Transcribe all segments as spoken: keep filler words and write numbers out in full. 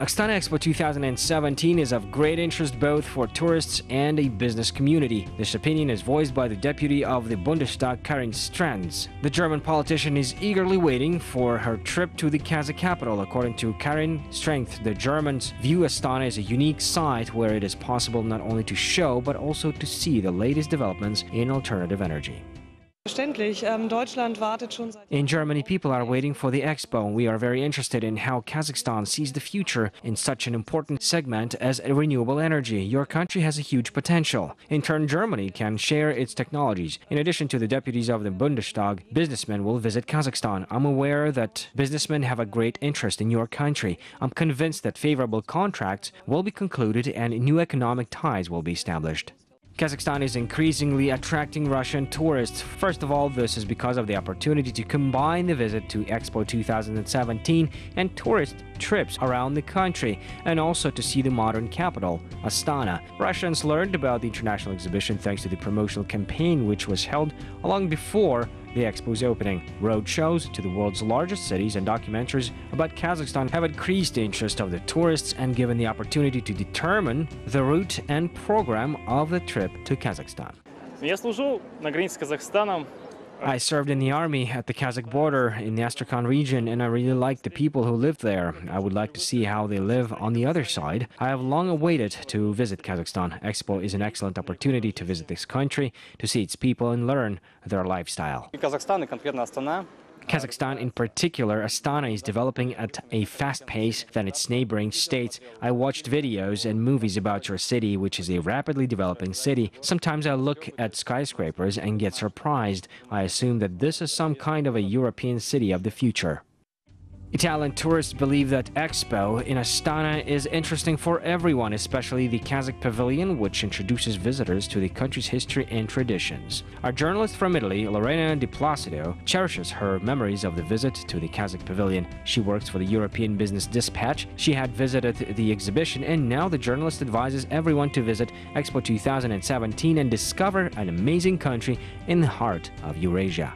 Astana Expo two thousand seventeen is of great interest both for tourists and a business community. This opinion is voiced by the deputy of the Bundestag, Karin Strenz. The German politician is eagerly waiting for her trip to the Kazakh capital. According to Karin Strenz, the Germans view Astana as a unique site where it is possible not only to show but also to see the latest developments in alternative energy. In Germany, people are waiting for the expo. We are very interested in how Kazakhstan sees the future in such an important segment as renewable energy. Your country has a huge potential. In turn, Germany can share its technologies. In addition to the deputies of the Bundestag, businessmen will visit Kazakhstan. I'm aware that businessmen have a great interest in your country. I'm convinced that favorable contracts will be concluded and new economic ties will be established. Kazakhstan is increasingly attracting Russian tourists. First of all, this is because of the opportunity to combine the visit to Expo two thousand seventeen and tourist trips around the country, and also to see the modern capital, Astana. Russians learned about the international exhibition thanks to the promotional campaign which was held long before the Expo's opening. Road shows to the world's largest cities and documentaries about Kazakhstan have increased the interest of the tourists and given the opportunity to determine the route and program of the trip to Kazakhstan. I served in the army at the Kazakh border in the Astrakhan region, and I really like the people who live there. I would like to see how they live on the other side. I have long awaited to visit Kazakhstan. Expo is an excellent opportunity to visit this country, to see its people and learn their lifestyle. Kazakhstan, in particular, Astana, is developing at a fast pace than its neighboring states. I watched videos and movies about your city, which is a rapidly developing city. Sometimes I look at skyscrapers and get surprised. I assume that this is some kind of a European city of the future. Italian tourists believe that Expo in Astana is interesting for everyone, especially the Kazakh pavilion, which introduces visitors to the country's history and traditions. Our journalist from Italy, Lorena Di Placido, cherishes her memories of the visit to the Kazakh pavilion. She works for the European Business Dispatch. She had visited the exhibition, and now the journalist advises everyone to visit Expo two thousand seventeen and discover an amazing country in the heart of Eurasia.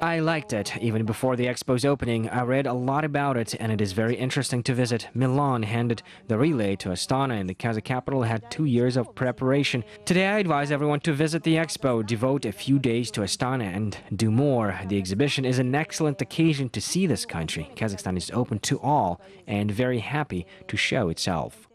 I liked it. Even before the Expo's opening, I read a lot about it, and it is very interesting to visit. Milan handed the relay to Astana, and the Kazakh capital had two years of preparation. Today, I advise everyone to visit the Expo, devote a few days to Astana, and do more. The exhibition is an excellent occasion to see this country. Kazakhstan is open to all and very happy to show itself.